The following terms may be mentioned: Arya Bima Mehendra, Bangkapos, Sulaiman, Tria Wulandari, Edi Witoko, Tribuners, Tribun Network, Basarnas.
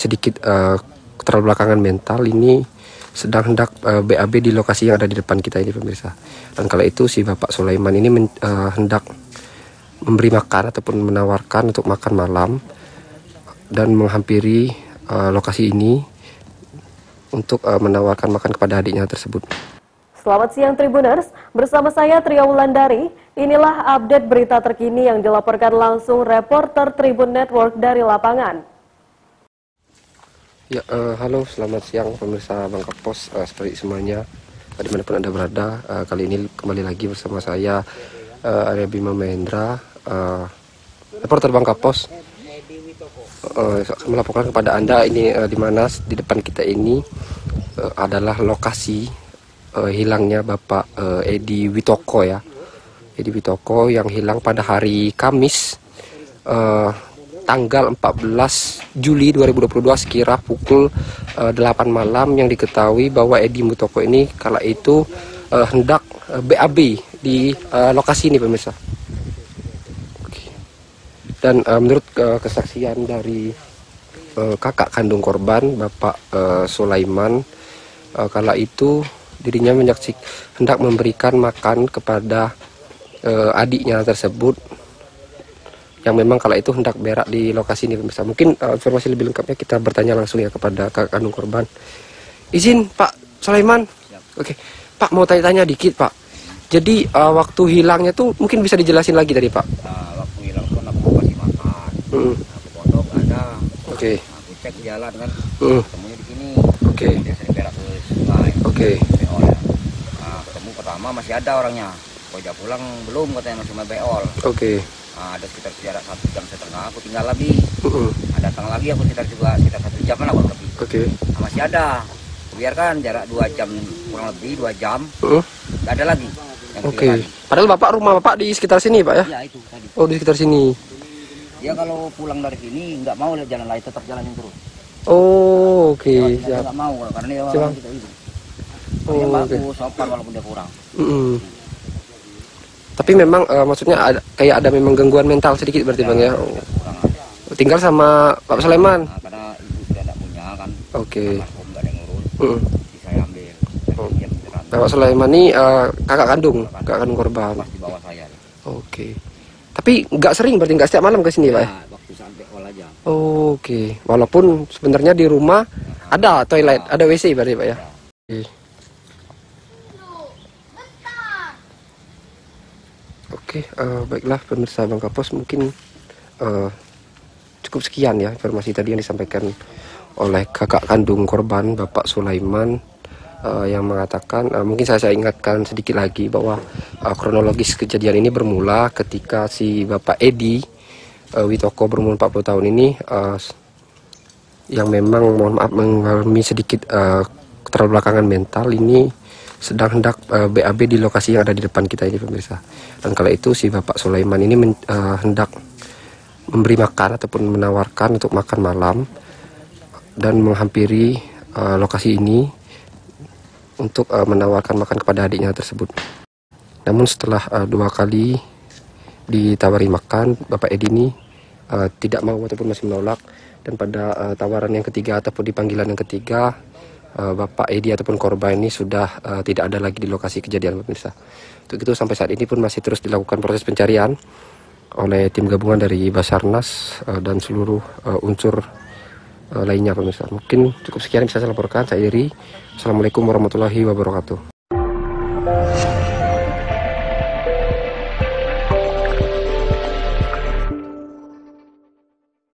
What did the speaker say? sedikit keterbelakangan mental ini sedang hendak BAB di lokasi yang ada di depan kita ini, pemirsa. Dan kala itu si Bapak Sulaiman ini hendak memberi makan ataupun menawarkan untuk makan malam dan menghampiri lokasi ini untuk menawarkan makan kepada adiknya tersebut. Selamat siang Tribuners, bersama saya Tria Wulandari. Inilah update berita terkini yang dilaporkan langsung reporter Tribun Network dari lapangan. Ya, halo, selamat siang pemirsa Bangkapos, seperti semuanya dimanapun Anda berada. Kali ini kembali lagi bersama saya Arya Bima Mehendra, reporter Bangkapos, melaporkan kepada Anda ini di mana di depan kita ini adalah lokasi hilangnya Bapak Edi Witoko, ya. Edi Witoko yang hilang pada hari Kamis tanggal 14 Juli 2022 sekira pukul 8 malam, yang diketahui bahwa Edi Witoko ini kala itu hendak BAB di lokasi ini, pemirsa. Okay. Dan menurut kesaksian dari kakak kandung korban, Bapak Sulaiman, kala itu dirinya menyaksikan hendak memberikan makan kepada adiknya tersebut yang memang kala itu hendak berak di lokasi ini, pemirsa. Mungkin informasi lebih lengkapnya kita bertanya langsung ya kepada kakak kandung korban. Izin Pak Sulaiman. Oke, Pak, mau tanya-tanya dikit, Pak. Jadi waktu hilangnya tuh mungkin bisa dijelasin lagi tadi, Pak. Waktu hilang pun aku kasih makan. Aku pondok ada. Oke. Aku cek jalan kan. Temunya di sini. Oke. Dia sering berak ke sungai. Oke. Ketemu pertama masih ada orangnya, kojak pulang belum, katanya masih beol. Oke. Ada sekitar jarak 1,5 jam aku tinggal lagi. Datang lagi aku sekitar 1 jaman aku lebih. Oke. Masih ada, biarkan jarak 2 jam kurang lebih, 2 jam. Nggak ada lagi. Oke. Padahal bapak, rumah bapak di sekitar sini, Pak, ya? Iya, itu tadi. Oh, di sekitar sini. Dia kalau pulang dari sini nggak mau lihat jalan lain, tetap jalanin terus. Oh, oke. Dia nggak mau karena dia orang kita itu. Oh, bagus, sopan walaupun dia kurang. Tapi memang maksudnya ada, kayak ada memang gangguan mental sedikit berarti, Bang, ya? Tinggal sama Pak Sulaiman. Karena ibu sudah tidak punya kan. Oke. Nggak ada yang ngurus. Saya ambil. Pak Sulaiman ini kakak kandung, korban. Di bawah saya. Oke. Tapi nggak sering berarti, nggak setiap malam ke sini, Pak? Ya, waktu sampai awal aja. Oke. Walaupun sebenarnya di rumah ada toilet, ada WC berarti, Pak, ya? Oke. Oke, baiklah pemirsa Bangkapos, mungkin cukup sekian ya informasi tadi yang disampaikan oleh kakak kandung korban, Bapak Sulaiman, yang mengatakan, mungkin saya ingatkan sedikit lagi bahwa kronologis kejadian ini bermula ketika si Bapak Edi Witoko berumur 40 tahun ini yang memang, mohon maaf, mengalami sedikit keterbelakangan mental ini sedang hendak BAB di lokasi yang ada di depan kita ini, pemirsa. Dan kala itu si Bapak Sulaiman ini hendak memberi makan ataupun menawarkan untuk makan malam dan menghampiri lokasi ini untuk menawarkan makan kepada adiknya tersebut. Namun setelah 2 kali ditawari makan, Bapak Edi ini tidak mau ataupun masih menolak, dan pada tawaran yang ketiga ataupun di panggilan yang ketiga, Bapak Edi ataupun korban ini sudah tidak ada lagi di lokasi kejadian, pemirsa. Untuk itu sampai saat ini pun masih terus dilakukan proses pencarian oleh tim gabungan dari Basarnas dan seluruh unsur lainnya, pemirsa. Mungkin cukup sekian bisa saya laporkan. Saya Iri. Assalamualaikum warahmatullahi wabarakatuh.